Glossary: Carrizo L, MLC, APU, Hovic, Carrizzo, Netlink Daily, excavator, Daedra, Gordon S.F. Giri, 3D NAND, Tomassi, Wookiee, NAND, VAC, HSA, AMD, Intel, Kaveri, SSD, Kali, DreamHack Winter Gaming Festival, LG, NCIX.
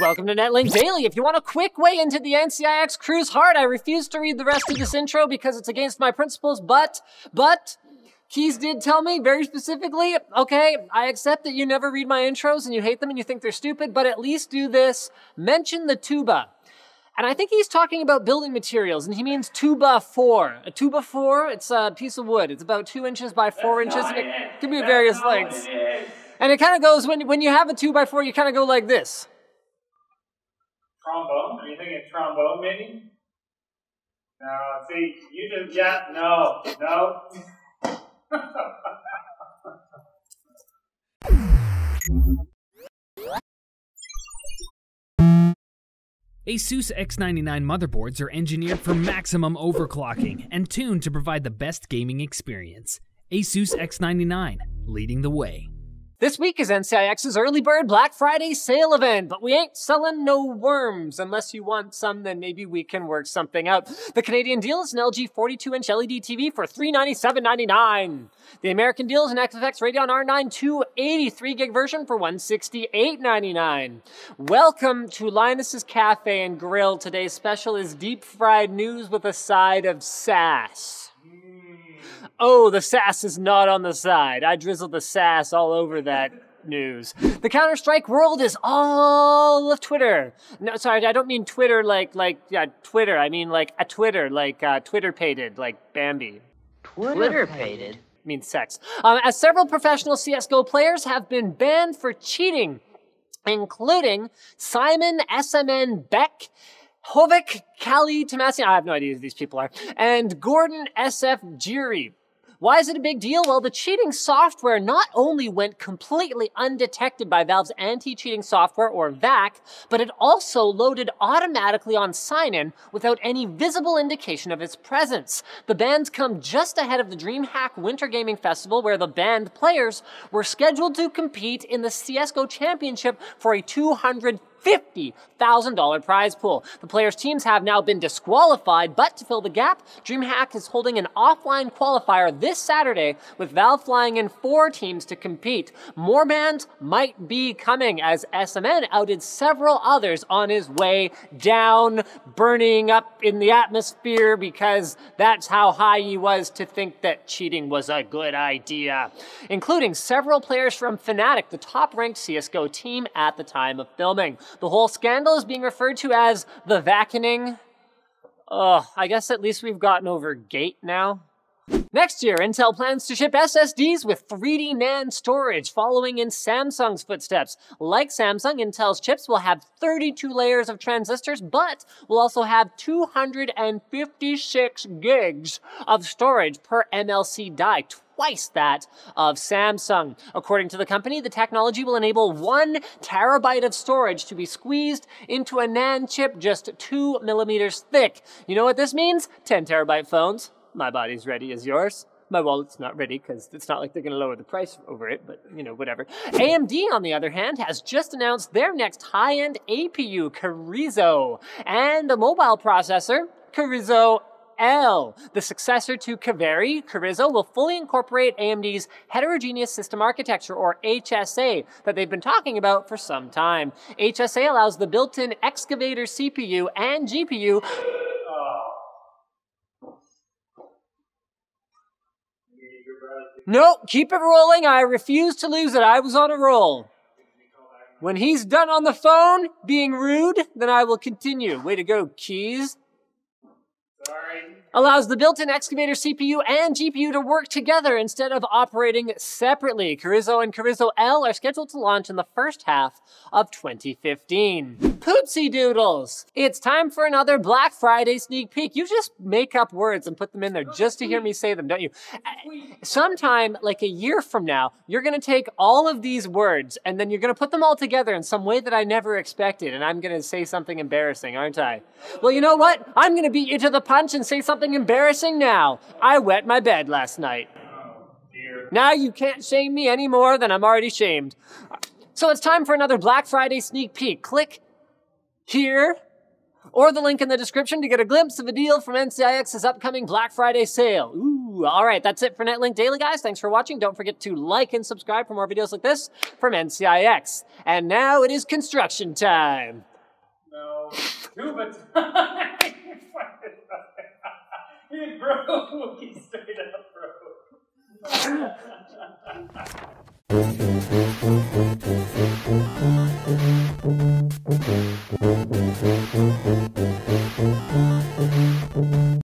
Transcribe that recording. Welcome to Netlink Daily. If you want a quick way into the NCIX, cruise hard. I refuse to read the rest of this intro because it's against my principles, but Keys did tell me very specifically, okay, I accept that you never read my intros and you hate them and you think they're stupid, but at least do this. Mention the tuba. And I think he's talking about building materials, and he means tuba 4. A tuba 4, it's a piece of wood. It's about 2 inches by 4 inches, and it can be various lengths. And it kind of goes, when you have a 2x4, you kind of go like this. Trombone? Are you thinking trombone, maybe? No, see, you just, yeah, no. Asus X99 motherboards are engineered for maximum overclocking and tuned to provide the best gaming experience. Asus X99, leading the way. This week is NCIX's Early Bird Black Friday sale event, but we ain't selling no worms. Unless you want some, then maybe we can work something out. The Canadian deal is an LG 42-inch LED TV for $397.99. The American deal is an XFX Radeon R9 283 gig version for $168.99. Welcome to Linus's Cafe and Grill. Today's special is deep fried news with a side of sass. Oh, the sass is not on the side. I drizzled the sass all over that news. The Counter-Strike world is all of Twitter. No, sorry, I don't mean Twitter like Twitter. I mean like a Twitter, like Twitter-pated, like Bambi. Twitter-pated? Means sex. As several professional CSGO players have been banned for cheating, including Simon SMN Beck, Hovic, Kali, Tomassi, I have no idea who these people are, and Gordon S.F. Giri. Why is it a big deal? Well, the cheating software not only went completely undetected by Valve's anti-cheating software, or VAC, but it also loaded automatically on sign-in without any visible indication of its presence. The bans come just ahead of the DreamHack Winter Gaming Festival, where the banned players were scheduled to compete in the CSGO Championship for a $250,000 prize pool. The players' teams have now been disqualified, but to fill the gap, DreamHack is holding an offline qualifier this Saturday, with Valve flying in 4 teams to compete. More bans might be coming, as SMN outed several others on his way down, burning up in the atmosphere, because that's how high he was to think that cheating was a good idea, including several players from Fnatic, the top-ranked CSGO team at the time of filming. The whole scandal is being referred to as the vacaning. Ugh, I guess at least we've gotten over gate now. Next year, Intel plans to ship SSDs with 3D NAND storage, following in Samsung's footsteps. Like Samsung, Intel's chips will have 32 layers of transistors, but will also have 256 gigs of storage per MLC die, twice that of Samsung. According to the company, the technology will enable 1 terabyte of storage to be squeezed into a NAND chip just 2 millimeters thick. You know what this means? 10 terabyte phones. My body's ready as yours. My wallet's not ready, because it's not like they're going to lower the price over it, but, you know, whatever. AMD, on the other hand, has just announced their next high-end APU, Carrizo, and a mobile processor, Carrizo L. The successor to Kaveri, Carrizo will fully incorporate AMD's Heterogeneous System Architecture, or HSA, that they've been talking about for some time. HSA allows the built-in excavator CPU and GPU... Nope, keep it rolling. I refuse to lose it. I was on a roll. When he's done on the phone being rude, then I will continue. Way to go, Keys. Sorry. Allows the built-in excavator CPU and GPU to work together instead of operating separately. Carrizo and Carrizo L are scheduled to launch in the first half of 2015. Poopsie doodles! It's time for another Black Friday sneak peek. You just make up words and put them in there just to hear me say them, don't you? Sometime, like a year from now, you're gonna take all of these words and then you're gonna put them all together in some way that I never expected, and I'm gonna say something embarrassing, aren't I? Well, you know what? I'm gonna beat you to the punch and say something embarrassing now. I wet my bed last night. Oh, dear. Now you can't shame me any more than I'm already shamed. So it's time for another Black Friday sneak peek. Click here, or the link in the description to get a glimpse of a deal from NCIX's upcoming Black Friday sale. Ooh, all right, that's it for Netlink Daily, guys. Thanks for watching. Don't forget to like and subscribe for more videos like this from NCIX. And now it is construction time. scuba time. You broke Wookiee straight up, bro.